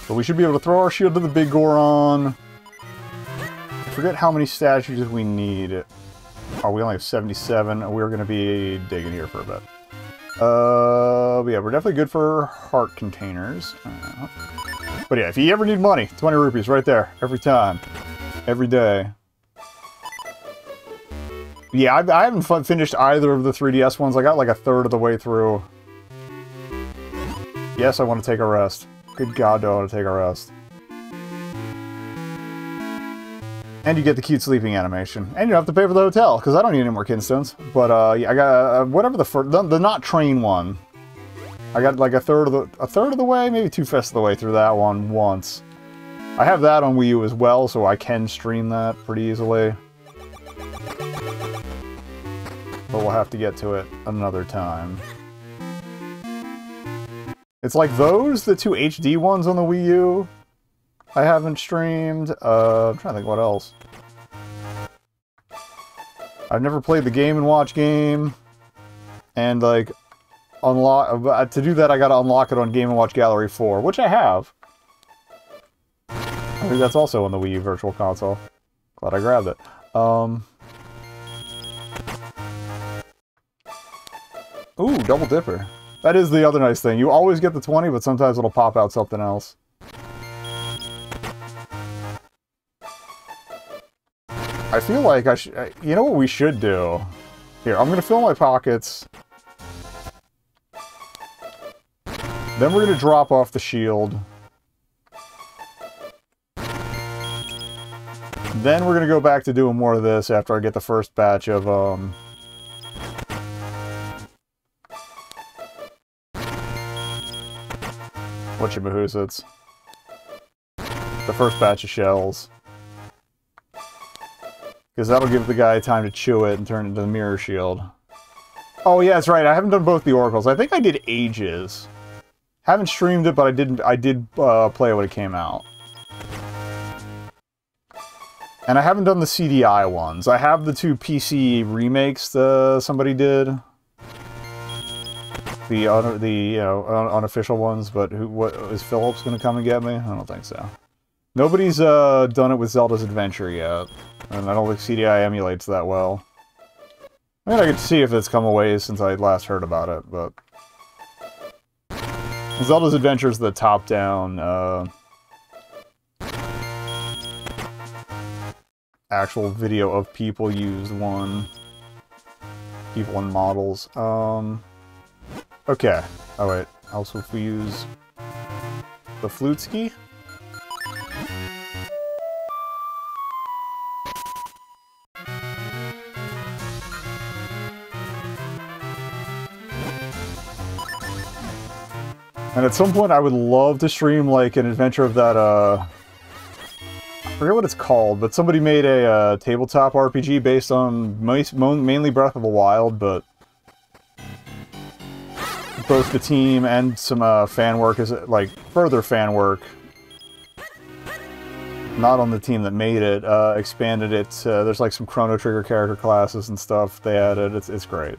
But we should be able to throw our shield to the big Goron. I forget how many statues we need. Oh, we only have 77. We're gonna be digging here for a bit. But yeah, we're definitely good for heart containers. But yeah, if you ever need money, 20 rupees right there, every time, every day. Yeah, I haven't finished either of the 3DS ones. I got like a third of the way through. Yes, I want to take a rest. Good God, do I want to take a rest. And you get the cute sleeping animation. And you don't have to pay for the hotel, because I don't need any more Kinstones. But, yeah, I got, whatever the first, the not train one. I got, like, a third of the way, maybe two-fifths of the way through that one once. I have that on Wii U as well, so I can stream that pretty easily. But we'll have to get to it another time. It's like those, the two HD ones on the Wii U. I haven't streamed. I'm trying to think what else. I've never played the Game & Watch game. And, like, unlock... To do that, I gotta unlock it on Game & Watch Gallery 4, which I have. I think that's also on the Wii U Virtual Console. Glad I grabbed it. Ooh, Double Dipper. That is the other nice thing. You always get the 20, but sometimes it'll pop out something else. I feel like I should... You know what we should do? Here, I'm going to fill my pockets. Then we're going to drop off the shield. Then we're going to go back to doing more of this after I get the first batch of whatchamahoosits. The first batch of shells. Because that'll give the guy time to chew it and turn it into the mirror shield. Oh yeah, that's right, I haven't done both the oracles. I think I did Ages. Haven't streamed it, but I did play it when it came out. And I haven't done the CDI ones. I have the two PC remakes that somebody did. The you know, unofficial ones, but what is Phillips gonna come and get me? I don't think so. Nobody's done it with Zelda's Adventure yet, and I don't think CDI emulates that well. I mean, I could see if it's come away since I last heard about it, but Zelda's Adventure is the top-down actual video of people used one. People and models. Okay. Oh, wait. Also, if we use the flute ski? And at some point, I would love to stream, like, an adventure of that, I forget what it's called, but somebody made a tabletop RPG based on mainly Breath of the Wild, but both the team and some fan work, is like further fan work, not on the team that made it, expanded it. There's like some Chrono Trigger character classes and stuff they added. It's great.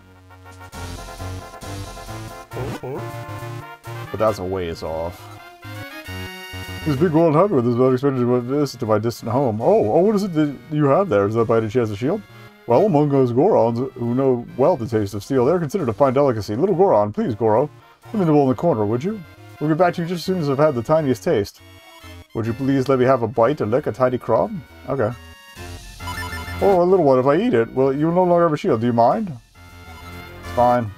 But that's a ways off. This big world hunter with this about expedition this to my distant home. Oh, what is it that you have there? Is that by any chance a shield? Well, among those Gorons who know well the taste of steel, they're considered a fine delicacy. Little Goron, please, Goro. Let me nibble in the corner, would you? We'll get back to you just as soon as I've had the tiniest taste. Would you please let me have a bite and lick a tiny crumb? Okay. Oh, a little one, if I eat it, well, you'll no longer have a shield. Do you mind? It's fine.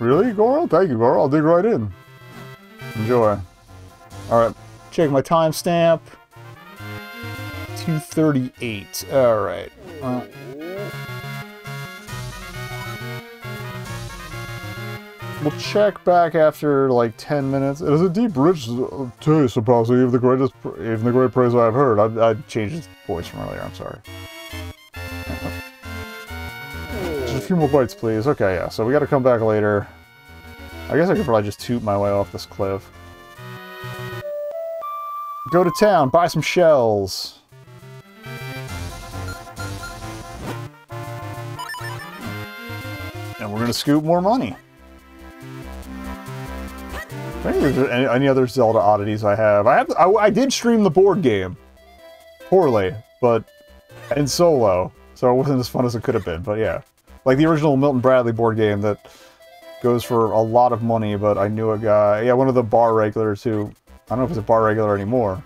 Really, Goro? Thank you, Goro. I'll dig right in. Enjoy. Alright, check my timestamp. 2:38. Alright. We'll check back after like 10 minutes. It is a deep, rich taste, supposedly, of the greatest, even the great praise I have heard. I changed his voice from earlier, I'm sorry. Just a few more bites, please. Okay, yeah, so we gotta come back later. I guess I could probably just toot my way off this cliff. Go to town, buy some shells. And we're gonna scoop more money. I think there's any other Zelda oddities I have. I did stream the board game. Poorly, but in solo. So it wasn't as fun as it could have been, but yeah. Like the original Milton Bradley board game that goes for a lot of money, but I knew a guy, yeah, one of the bar regulars who, I don't know if it's a bar regular anymore,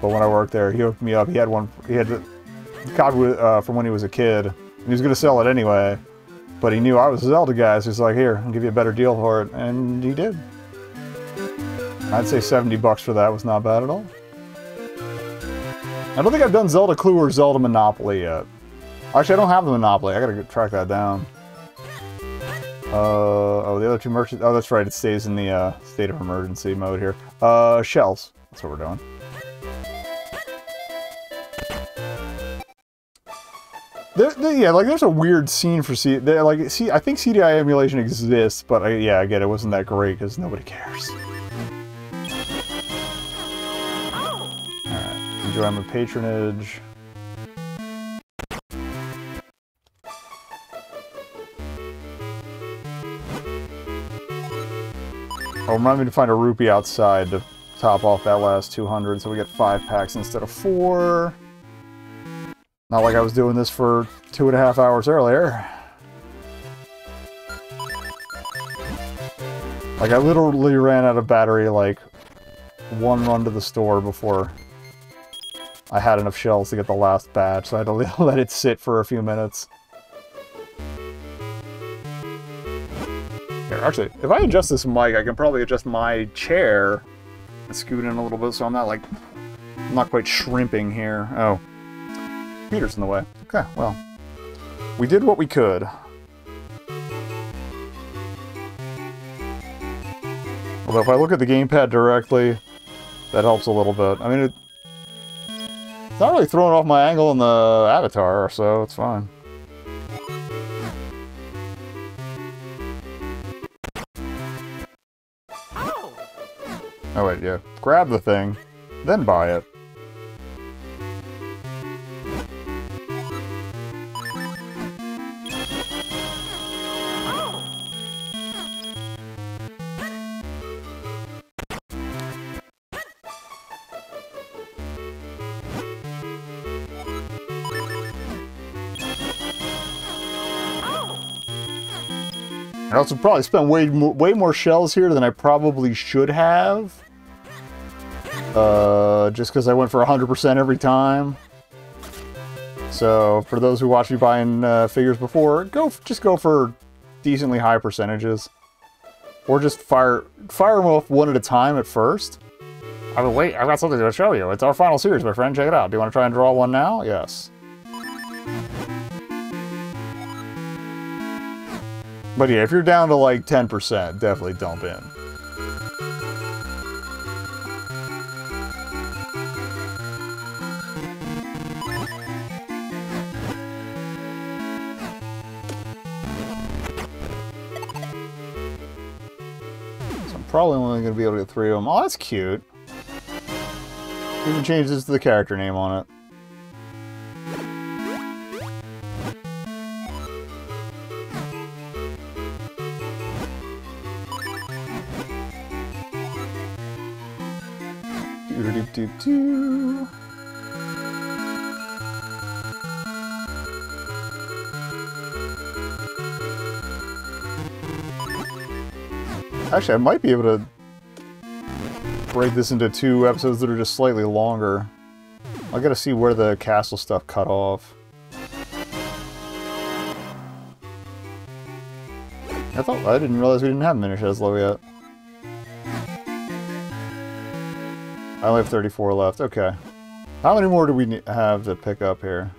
but when I worked there, he hooked me up. He had one, he had the copy from when he was a kid, and he was going to sell it anyway, but he knew I was a Zelda guy, so he's like, here, I'll give you a better deal for it, and he did. I'd say $70 for that was not bad at all. I don't think I've done Zelda Clue or Zelda Monopoly yet. Actually, I don't have the Monopoly. I got to track that down. Oh, the other two merchants. Oh, that's right. It stays in the state of emergency mode here. Shells. That's what we're doing. Yeah, like there's a weird scene for I think CDI emulation exists, but yeah, again, it wasn't that great because nobody cares. All right, enjoy my patronage. Oh, remind me to find a rupee outside to top off that last 200, so we get 5 packs instead of 4. Not like I was doing this for 2.5 hours earlier. Like, I literally ran out of battery, like, one run to the store before I had enough shells to get the last batch, so I had to let it sit for a few minutes. Actually, if I adjust this mic, I can probably adjust my chair and scoot in a little bit so I'm not, like, not quite shrimping here. Oh. Computer's in the way. Okay, well. We did what we could. Although if I look at the gamepad directly, that helps a little bit. I mean, it's not really throwing off my angle in the avatar, so it's fine. Oh wait, yeah. Grab the thing, then buy it. I also probably spent way more shells here than I probably should have. Just because I went for 100% every time. So, for those who watched me buying figures before, just go for decently high percentages. Or just fire them off one at a time at first. I mean, wait, I've got something to show you. It's our final series, my friend. Check it out. Do you want to try and draw one now? Yes. But yeah, if you're down to like 10%, definitely dump in. So I'm probably only going to be able to get 3 of them. Oh, that's cute. We can change this to the character name on it. Actually, I might be able to break this into 2 episodes that are just slightly longer. I gotta see where the castle stuff cut off. I didn't realize we didn't have Minish Ezlo yet. I only have 34 left, okay. How many more do we have to pick up here?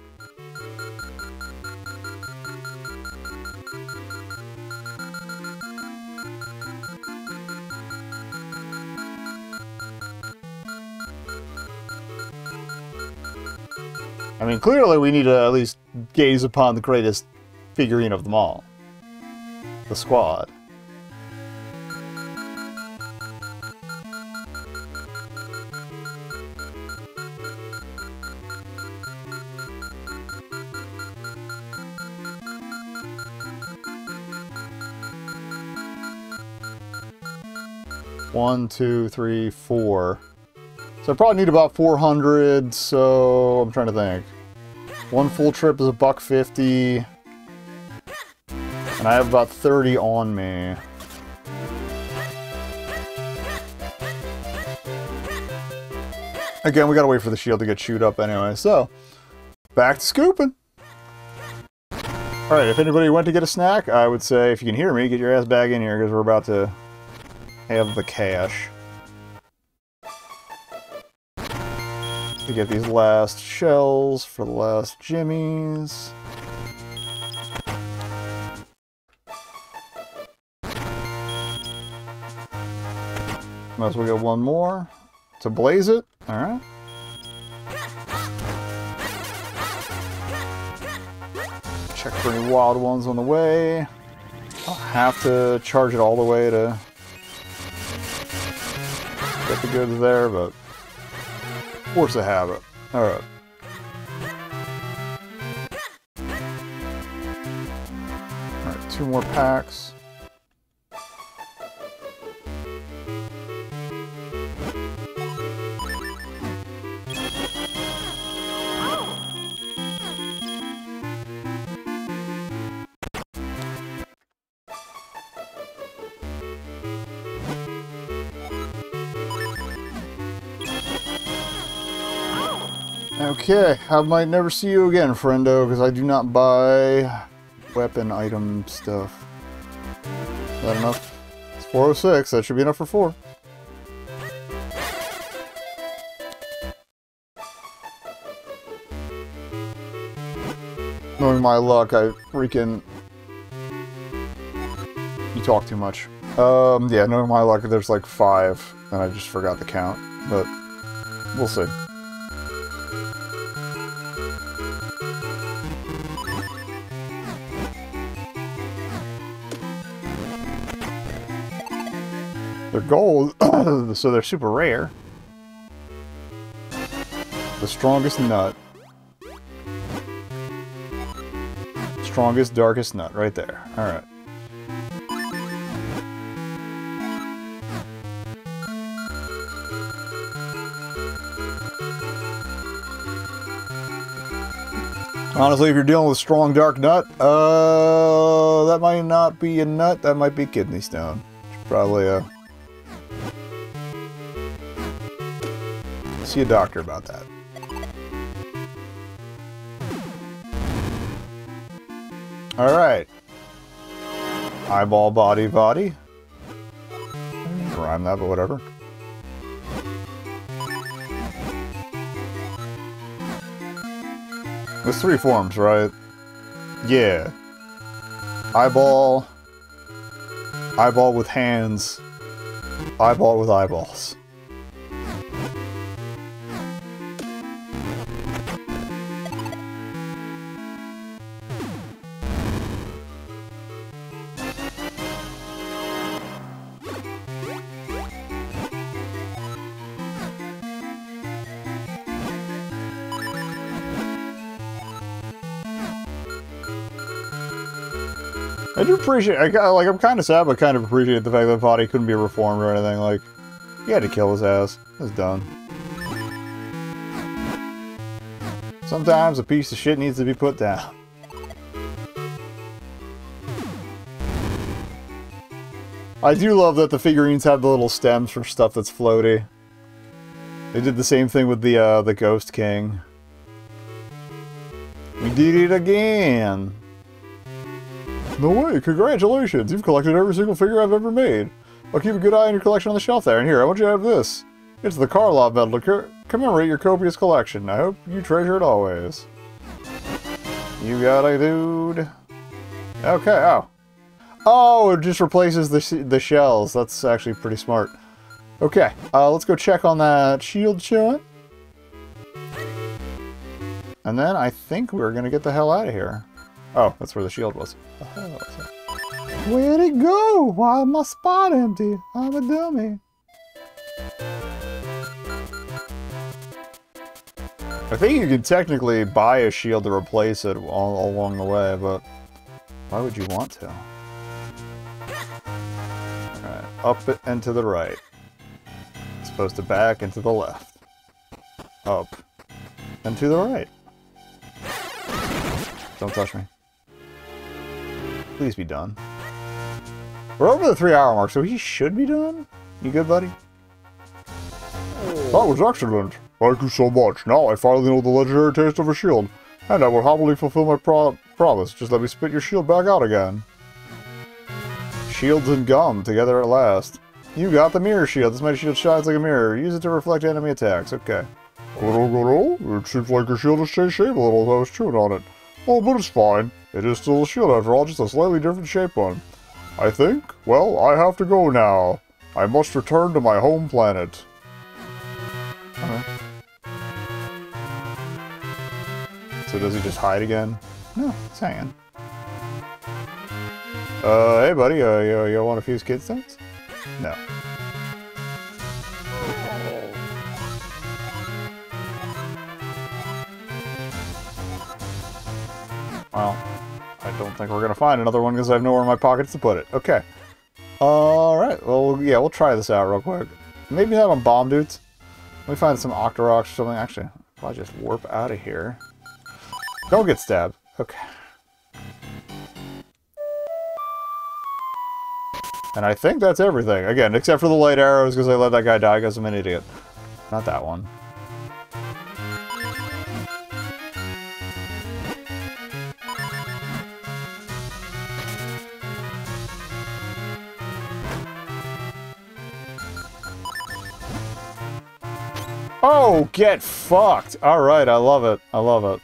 I mean, clearly we need to at least gaze upon the greatest figurine of them all. The squad. One, two, three, 4. So I probably need about 400, so I'm trying to think. One full trip is $1.50. And I have about 30 on me. Again, we gotta wait for the shield to get chewed up anyway, so back to scooping. Alright, if anybody went to get a snack, I would say, if you can hear me, get your ass back in here, because we're about to have the cash to get these last shells for the last jimmies. Might as well get one more to blaze it. All right. Check for any wild ones on the way. I'll have to charge it all the way to get the goods there, but force a habit. All right. All right, 2 more packs. Okay, I might never see you again, friendo, because I do not buy weapon item stuff. Is that enough? It's 406, that should be enough for 4. Knowing my luck, I freaking... You talk too much. Yeah, no, my luck, there's like 5, and I just forgot to count, but we'll see. They're gold, so they're super rare. The strongest nut. Strongest, darkest nut, right there. Alright. Honestly, if you're dealing with strong, dark nut, that might not be a nut, that might be kidney stone. It's probably a... See a doctor about that. All right. Eyeball, body, Vaati. Rhyme that, but whatever. There's 3 forms, right? Yeah. Eyeball. Eyeball with hands. Eyeball with eyeballs. I do appreciate, I'm kind of sad, but kind of appreciate the fact that Vaati couldn't be reformed or anything. Like, he had to kill his ass. It's done. Sometimes a piece of shit needs to be put down. I do love that the figurines have the little stems for stuff that's floaty. They did the same thing with the Ghost King. We did it again! No way! Congratulations! You've collected every single figure I've ever made. I'll keep a good eye on your collection on the shelf there. And here, I want you to have this. It's the Karlov Medal to commemorate your copious collection. I hope you treasure it always. You got it, dude. Okay. Oh. Oh, it just replaces the shells. That's actually pretty smart. Okay. Let's go check on that shield showing. And then I think we're gonna get the hell out of here. Oh, that's where the shield was. Oh, where'd it go? Why is my spot empty? I'm a dummy. I think you could technically buy a shield to replace it all along the way, but why would you want to? Alright, up it and to the right. It's supposed to back and to the left. Up and to the right. Don't touch me. Please be done. We're over the 3-hour mark, so he should be done? You good, buddy? That was excellent. Thank you so much. Now I finally know the legendary taste of a shield, and I will humbly fulfill my promise. Just let me spit your shield back out again. Shields and gum, together at last. You got the mirror shield. This mighty shield shines like a mirror. Use it to reflect enemy attacks. Okay. Goro, it seems like your shield has changed shape a little as I was chewing on it. Oh, but it's fine. It is still a shield after all, just a slightly different shape one. I think? Well, I have to go now. I must return to my home planet. So does he just hide again? No, it's hanging. Hey buddy, you want a few kids things? No. Well, I don't think we're gonna find another one because I have nowhere in my pockets to put it. Okay. Alright, well, yeah, we'll try this out real quick. Maybe not on bomb dudes. Let me find some Octoroks or something. Actually, if I just warp out of here. Don't get stabbed. Okay. And I think that's everything. Again, except for the light arrows because I let that guy die because I'm an idiot. Not that one. Oh, get fucked! Alright, I love it. I love it.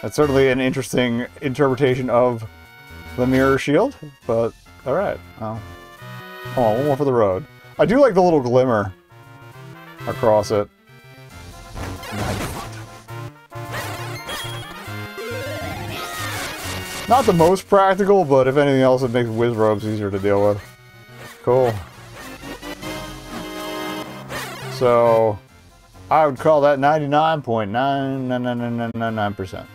That's certainly an interesting interpretation of the mirror shield, but alright. Oh. Oh, one more for the road. I do like the little glimmer across it. Not the most practical, but if anything else, it makes Wizrobes easier to deal with. Cool. So, I would call that 99.99999%